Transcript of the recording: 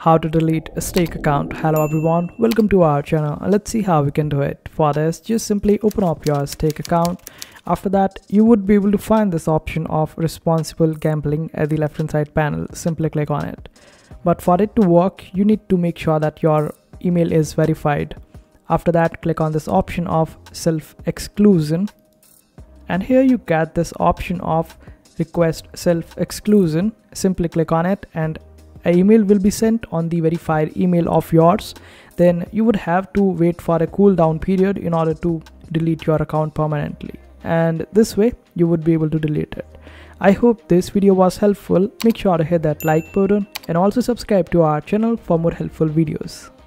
How to delete a stake account. Hello everyone, welcome to our channel. Let's see how we can do it. For this, just simply open up your stake account. After that, you would be able to find this option of responsible gambling at the left hand side panel. Simply click on it. But for it to work, you need to make sure that your email is verified. After that, click on this option of self-exclusion, and here you get this option of request self-exclusion. Simply click on it and an email will be sent on the verified email of yours. Then you would have to wait for a cool down period in order to delete your account permanently, and this way you would be able to delete it. I hope this video was helpful. Make sure to hit that like button and also subscribe to our channel for more helpful videos.